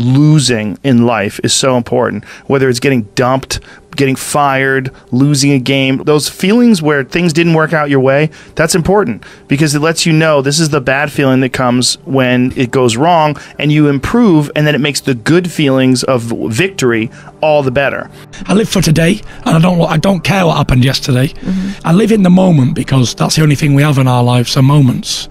losing in life is so important, whether it's getting dumped, getting fired, losing a game, those feelings where things didn't work out your way, that's important because it lets you know this is the bad feeling that comes when it goes wrong and you improve, and then it makes the good feelings of victory all the better. I live for today, and I don't care what happened yesterday. I live in the moment because that's the only thing we have in our lives are moments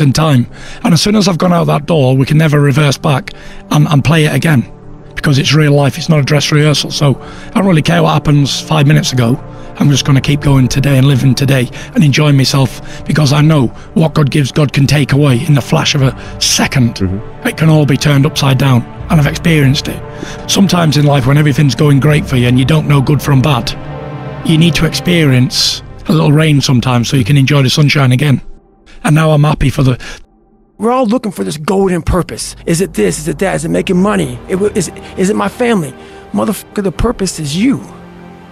in time. And as soon as I've gone out that door, we can never reverse back and play it again. Because it's real life, it's not a dress rehearsal, so I don't really care what happens 5 minutes ago. I'm just going to keep going today and living today and enjoying myself, because I know what God gives, God can take away in the flash of a second. It can all be turned upside down, and I've experienced it. Sometimes in life when everything's going great for you and you don't know good from bad, you need to experience a little rain sometimes so you can enjoy the sunshine again. And now I'm happy for the... We're all looking for this golden purpose. Is it this? Is it that? Is it making money? Is it my family? Motherfucker, the purpose is you.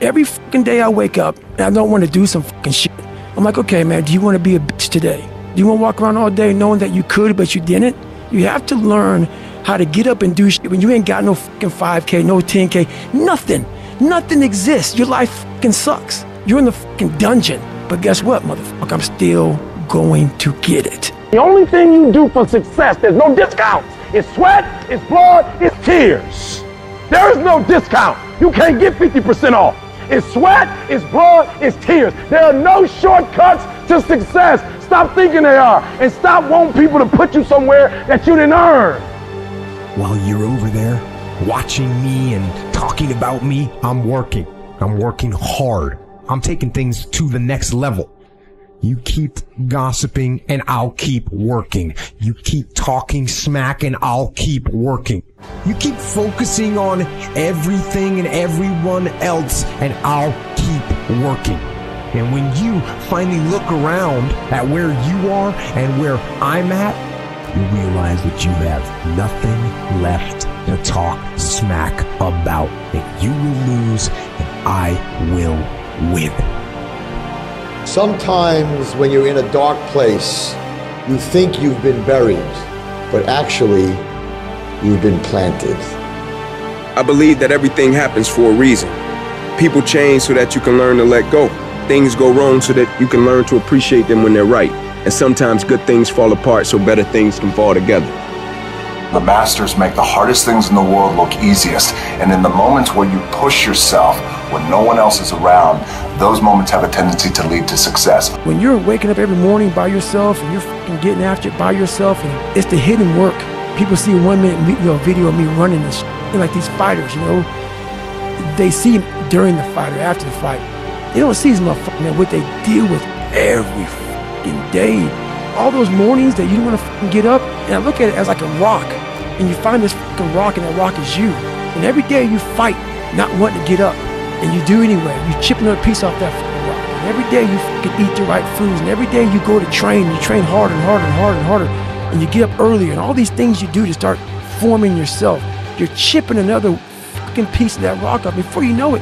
Every fucking day I wake up and I don't want to do some fucking shit. I'm like, okay, man, do you want to be a bitch today? Do you want to walk around all day knowing that you could, but you didn't? You have to learn how to get up and do shit when you ain't got no fucking 5K, no 10K, nothing. Nothing exists. Your life fucking sucks. You're in the fucking dungeon. But guess what, motherfucker? I'm still going to get it. The only thing you do for success, there's no discounts. It's sweat, it's blood, it's tears. There is no discount. You can't get 50% off. It's sweat, it's blood, it's tears. There are no shortcuts to success. Stop thinking they are, and stop wanting people to put you somewhere that you didn't earn. While you're over there watching me and talking about me, I'm working hard. I'm taking things to the next level. You keep gossiping and I'll keep working. You keep talking smack and I'll keep working. You keep focusing on everything and everyone else and I'll keep working. And when you finally look around at where you are and where I'm at, you realize that you have nothing left to talk smack about. And you will lose and I will win. Sometimes when you're in a dark place, you think you've been buried, but actually, you've been planted. I believe that everything happens for a reason. People change so that you can learn to let go. Things go wrong so that you can learn to appreciate them when they're right. And sometimes good things fall apart so better things can fall together. The masters make the hardest things in the world look easiest, and in the moments where you push yourself, when no one else is around, those moments have a tendency to lead to success. When you're waking up every morning by yourself and you're fucking getting after it by yourself, and it's the hidden work. People see 1 minute video of me running and shit, and like these fighters, you know, they see during the fight or after the fight. They don't see as motherfucking what they deal with every fucking day. All those mornings that you don't want to fucking get up, and I look at it as like a rock, and you find this fucking rock, and that rock is you. And every day you fight not wanting to get up. And you do anyway. You chip another piece off that fucking rock. And every day you fucking eat the right foods. And every day you go to train. You train harder and harder and harder and harder. And you get up earlier. And all these things you do to start forming yourself. You're chipping another fucking piece of that rock off. Before you know it,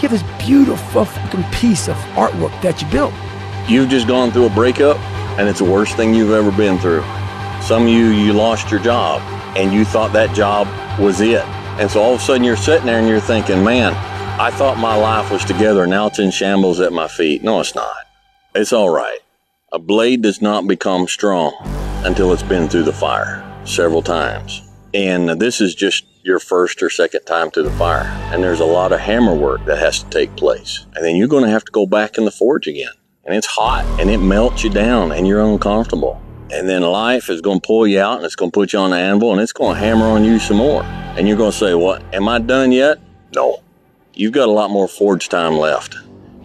you have this beautiful fucking piece of artwork that you built. You've just gone through a breakup, and it's the worst thing you've ever been through. Some of you lost your job, and you thought that job was it. And so all of a sudden you're sitting there and you're thinking, man, I thought my life was together, now it's in shambles at my feet. No, it's not. It's all right. A blade does not become strong until it's been through the fire several times. And this is just your first or second time through the fire. And there's a lot of hammer work that has to take place. And then you're going to have to go back in the forge again. And it's hot and it melts you down and you're uncomfortable. And then life is going to pull you out and it's going to put you on the anvil and it's going to hammer on you some more. And you're going to say, what, am I done yet? No. You've got a lot more forge time left.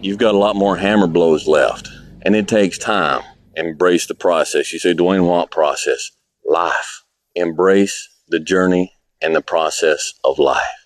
You've got a lot more hammer blows left. And it takes time. Embrace the process. You say, Dwayne Watt process. Life. Embrace the journey and the process of life.